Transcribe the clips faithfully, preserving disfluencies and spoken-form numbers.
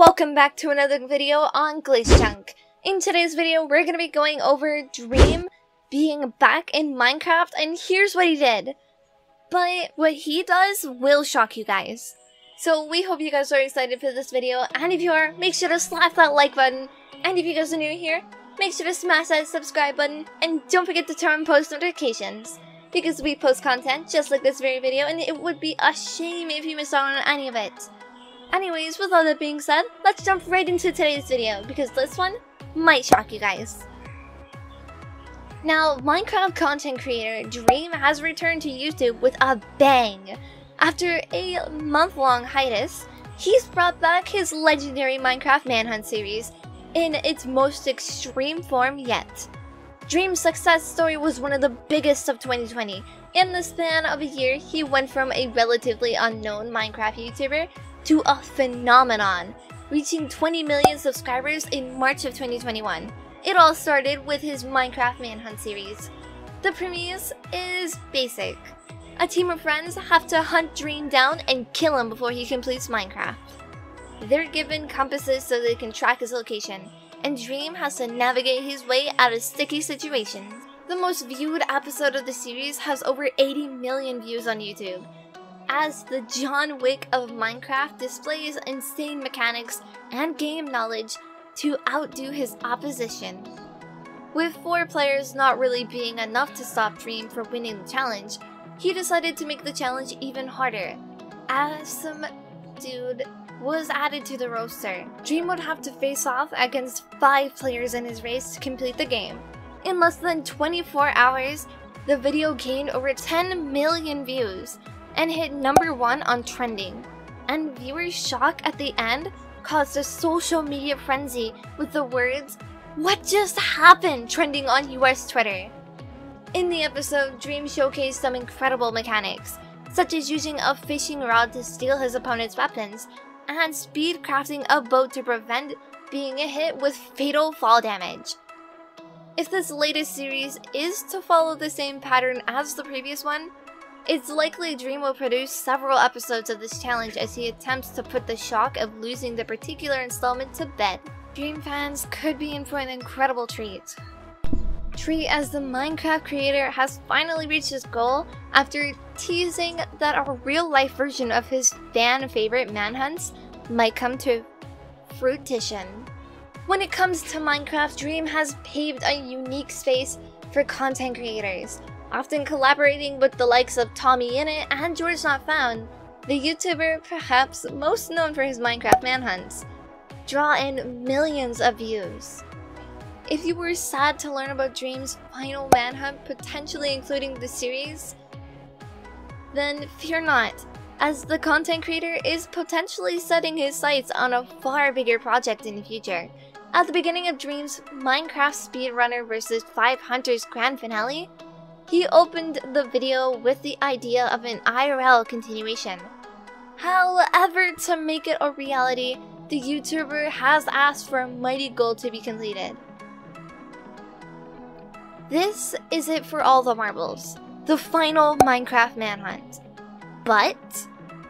welcome back to another video on Glaze Chunk. In today's video, we're going to be going over Dream being back in Minecraft, and here's what he did. But what he does will shock you guys. So we hope you guys are excited for this video, and if you are, make sure to slap that like button. And if you guys are new here, make sure to smash that subscribe button, and don't forget to turn on post notifications, because we post content just like this very video, and it would be a shame if you missed out on any of it. Anyways, with all that being said, let's jump right into today's video, because this one might shock you guys. Now, Minecraft content creator Dream has returned to YouTube with a bang. After a month-long hiatus, he's brought back his legendary Minecraft Manhunt series in its most extreme form yet. Dream's success story was one of the biggest of twenty twenty. In the span of a year, he went from a relatively unknown Minecraft YouTuber to a phenomenon, reaching twenty million subscribers in March of twenty twenty-one. It all started with his Minecraft Manhunt series. The premise is basic. A team of friends have to hunt Dream down and kill him before he completes Minecraft. They're given compasses so they can track his location, and Dream has to navigate his way out of sticky situations. The most viewed episode of the series has over eighty million views on YouTube, as the John Wick of Minecraft displays insane mechanics and game knowledge to outdo his opposition. With four players not really being enough to stop Dream from winning the challenge, he decided to make the challenge even harder, as some dude was added to the roster. Dream would have to face off against five players in his race to complete the game. In less than twenty-four hours, the video gained over ten million views and hit number one on trending. And viewers' shock at the end caused a social media frenzy with the words, "What just happened?" trending on U S Twitter. In the episode, Dream showcased some incredible mechanics, such as using a fishing rod to steal his opponent's weapons, and speed crafting a boat to prevent being hit with fatal fall damage. If this latest series is to follow the same pattern as the previous one, it's likely Dream will produce several episodes of this challenge as he attempts to put the shock of losing the particular installment to bed. Dream fans could be in for an incredible treat. Treat as the Minecraft creator has finally reached his goal after teasing that a real-life version of his fan-favorite manhunts might come to fruition. When it comes to Minecraft, Dream has paved a unique space for content creators. Often collaborating with the likes of Tommy Innit and George Not Found, the YouTuber perhaps most known for his Minecraft manhunts draw in millions of views. If you were sad to learn about Dream's final manhunt potentially including the series, then fear not, as the content creator is potentially setting his sights on a far bigger project in the future. At the beginning of Dream's Minecraft Speedrunner versus Five Hunters grand finale, he opened the video with the idea of an I R L continuation. However, to make it a reality, the YouTuber has asked for a mighty goal to be completed. This is it for all the marbles, the final Minecraft manhunt. But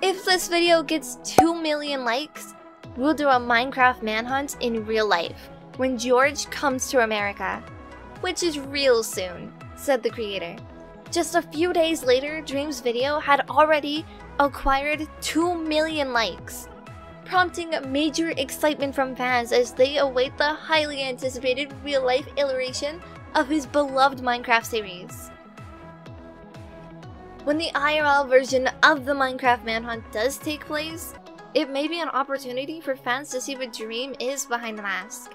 if this video gets two million likes, we'll do a Minecraft manhunt in real life when George comes to America, which is real soon, said the creator. Just a few days later, Dream's video had already acquired two million likes, prompting major excitement from fans as they await the highly anticipated real-life iteration of his beloved Minecraft series. When the I R L version of the Minecraft Manhunt does take place, it may be an opportunity for fans to see what Dream is behind the mask.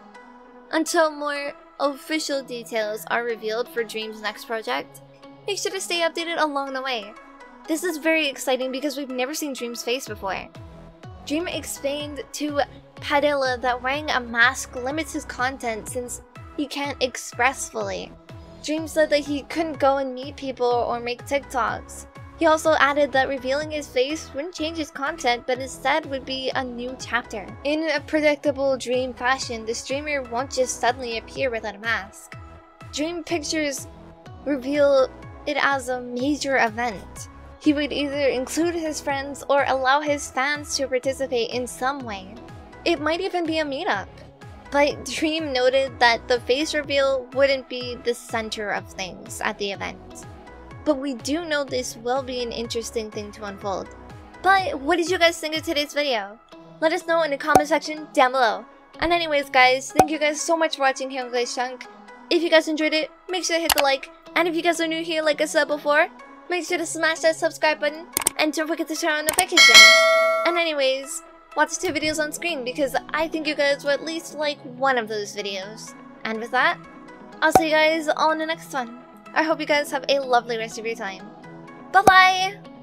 Until more official details are revealed for Dream's next project, make sure to stay updated along the way. This is very exciting because we've never seen Dream's face before. Dream explained to Padilla that wearing a mask limits his content since he can't express fully. Dream said that he couldn't go and meet people or make TikToks. He also added that revealing his face wouldn't change his content, but instead would be a new chapter. In a predictable Dream fashion, the streamer won't just suddenly appear without a mask. Dream pictures reveal it as a major event. He would either include his friends or allow his fans to participate in some way. It might even be a meetup. But Dream noted that the face reveal wouldn't be the center of things at the event. But we do know this will be an interesting thing to unfold. But what did you guys think of today's video? Let us know in the comment section down below. And anyways guys, thank you guys so much for watching here on Glaze Chunk. If you guys enjoyed it, make sure to hit the like. And if you guys are new here like I said before, make sure to smash that subscribe button. And don't forget to turn on notifications. And anyways, watch the two videos on screen because I think you guys will at least like one of those videos. And with that, I'll see you guys all in the next one. I hope you guys have a lovely rest of your time. Bye bye!